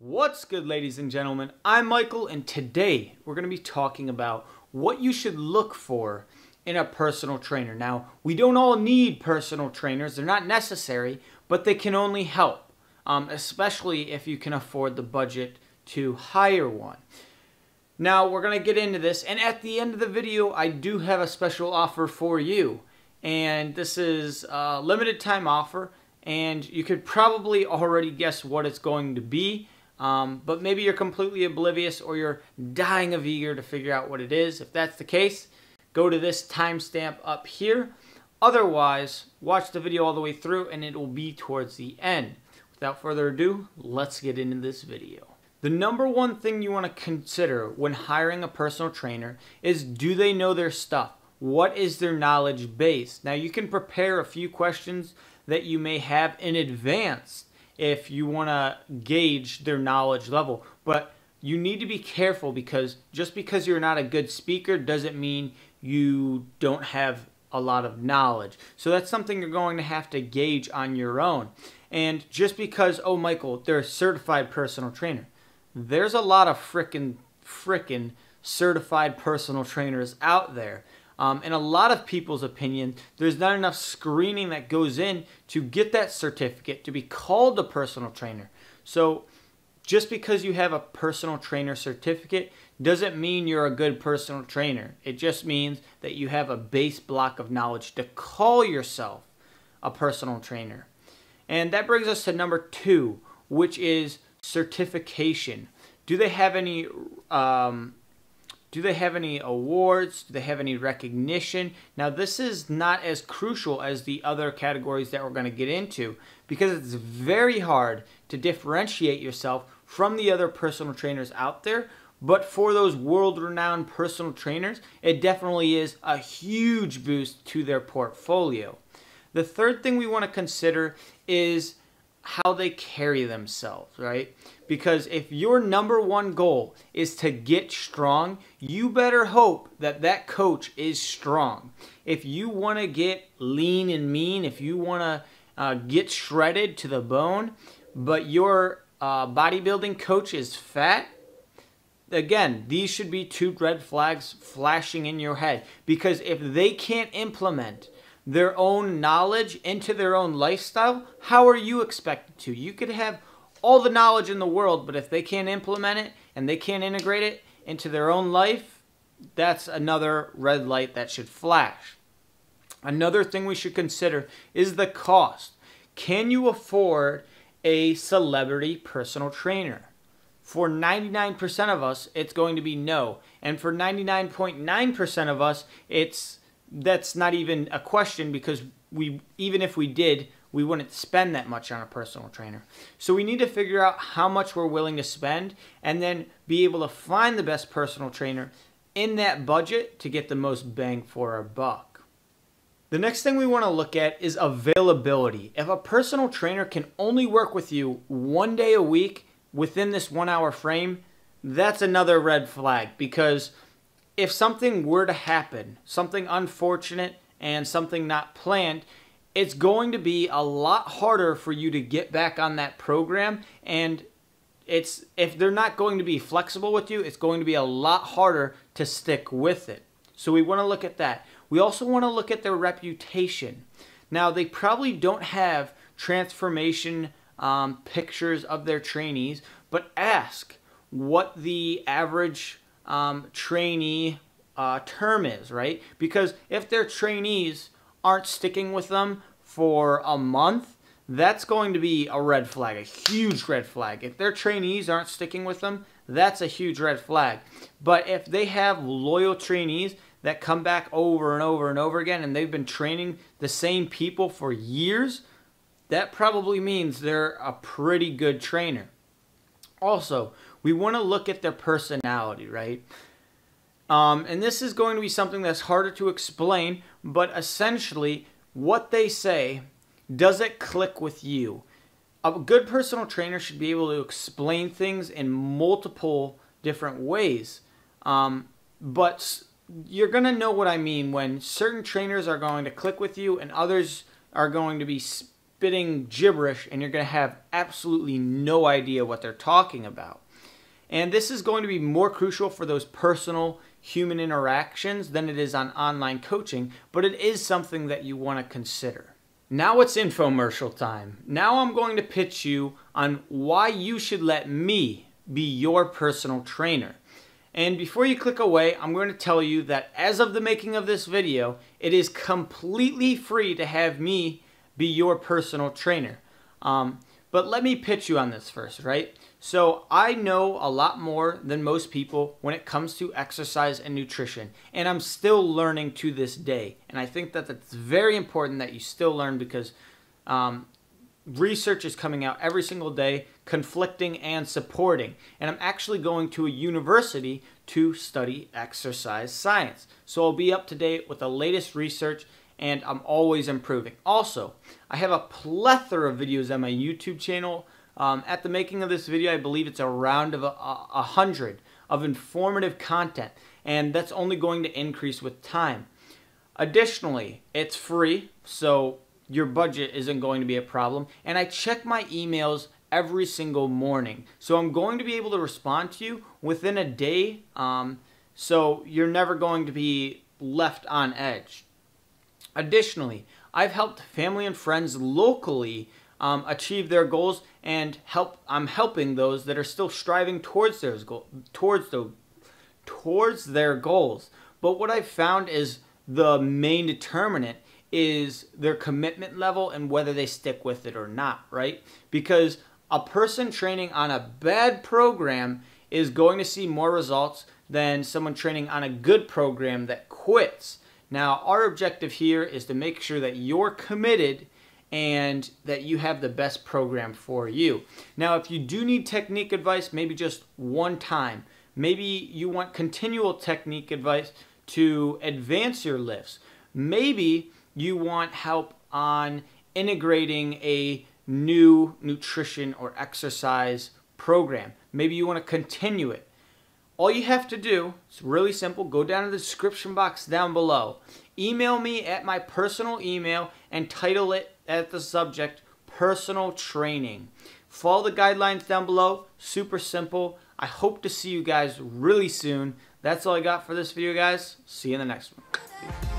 What's good, ladies and gentlemen? I'm Michael, and today we're going to be talking about what you should look for in a personal trainer. Now, we don't all need personal trainers. They're not necessary, but they can only help, especially if you can afford the budget to hire one. Now, we're going to get into this, and at the end of the video, I do have a special offer for you, and this is a limited time offer, and you could probably already guess what it's going to be. But maybe you're completely oblivious or you're dying of eager to figure out what it is. If that's the case, go to this timestamp up here. Otherwise, watch the video all the way through and it will be towards the end. Without further ado, let's get into this video. The number one thing you want to consider when hiring a personal trainer is, do they know their stuff? What is their knowledge base? Now, you can prepare a few questions that you may have in advance if you want to gauge their knowledge level, but you need to be careful, because just because you're not a good speaker doesn't mean you don't have a lot of knowledge. So that's something you're going to have to gauge on your own. And just because, oh, Michael, they're a certified personal trainer, there's a lot of frickin' certified personal trainers out there. In a lot of people's opinion, there's not enough screening that goes in to get that certificate to be called a personal trainer. So just because you have a personal trainer certificate doesn't mean you're a good personal trainer. It just means that you have a base block of knowledge to call yourself a personal trainer. And that brings us to number two, which is certification. Do they have any awards? Do they have any recognition? Now, this is not as crucial as the other categories that we're going to get into, because it's very hard to differentiate yourself from the other personal trainers out there. But for those world-renowned personal trainers, it definitely is a huge boost to their portfolio. The third thing we want to consider is how they carry themselves, right? Because if your number one goal is to get strong, you better hope that that coach is strong. If you want to get lean and mean, if you want to get shredded to the bone, but your bodybuilding coach is fat, again, these should be two red flags flashing in your head. Because if they can't implement their own knowledge into their own lifestyle, how are you expected to? You could have all the knowledge in the world, but if they can't implement it and they can't integrate it into their own life, that's another red light that should flash. Another thing we should consider is the cost. Can you afford a celebrity personal trainer? For 99% of us, it's going to be no. And for 99.9% of us, that's not even a question, because even if we did, we wouldn't spend that much on a personal trainer. So we need to figure out how much we're willing to spend and then be able to find the best personal trainer in that budget to get the most bang for our buck. The next thing we want to look at is availability. If a personal trainer can only work with you one day a week within this 1 hour frame, that's another red flag, because if something were to happen, something unfortunate and something not planned, it's going to be a lot harder for you to get back on that program. And if they're not going to be flexible with you, it's going to be a lot harder to stick with it. So we want to look at that. We also want to look at their reputation. Now, they probably don't have transformation pictures of their trainees, but ask what the average trainee term is, right? Because if their trainees aren't sticking with them for a month, that's going to be a red flag, a huge red flag. If their trainees aren't sticking with them, that's a huge red flag. But if they have loyal trainees that come back over and over and over again, and they've been training the same people for years, that probably means they're a pretty good trainer. Also, we want to look at their personality, right? And this is going to be something that's harder to explain, but essentially what they say, does it click with you? A good personal trainer should be able to explain things in multiple different ways. But you're going to know what I mean when certain trainers are going to click with you and others are going to be spitting gibberish and you're going to have absolutely no idea what they're talking about. And this is going to be more crucial for those personal human interactions than it is on online coaching, but it is something that you want to consider. Now it's infomercial time. Now I'm going to pitch you on why you should let me be your personal trainer. And before you click away, I'm going to tell you that as of the making of this video, it is completely free to have me be your personal trainer. But let me pitch you on this first, right? So I know a lot more than most people when it comes to exercise and nutrition, and I'm still learning to this day. And I think that that's very important that you still learn, because research is coming out every single day, conflicting and supporting. And I'm actually going to a university to study exercise science. So I'll be up to date with the latest research, and I'm always improving. Also, I have a plethora of videos on my YouTube channel. At the making of this video, I believe it's around 100 of informative content, and that's only going to increase with time. Additionally, it's free, so your budget isn't going to be a problem, and I check my emails every single morning. So I'm going to be able to respond to you within a day, so you're never going to be left on edge. Additionally, I've helped family and friends locally achieve their goals, and I'm helping those that are still striving towards their goals. But what I've found is the main determinant is their commitment level and whether they stick with it or not, right? Because a person training on a bad program is going to see more results than someone training on a good program that quits. Now, our objective here is to make sure that you're committed and that you have the best program for you. Now, if you do need technique advice, maybe just one time, maybe you want continual technique advice to advance your lifts, maybe you want help on integrating a new nutrition or exercise program. Maybe you want to continue it. All you have to do, it's really simple, go down to the description box down below. Email me at my personal email and title it at the subject, Personal Training. Follow the guidelines down below, super simple. I hope to see you guys really soon. That's all I got for this video, guys. See you in the next one.